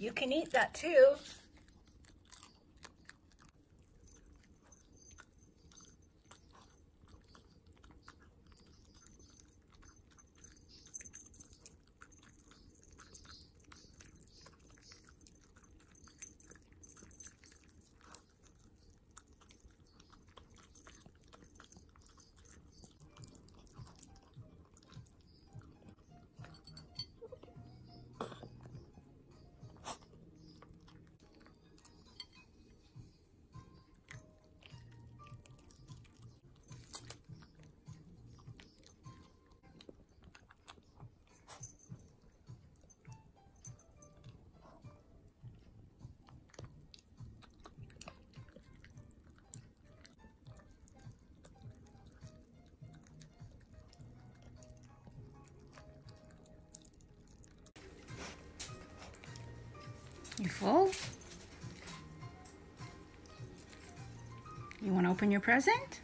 You can eat that too. You full? You want to open your present?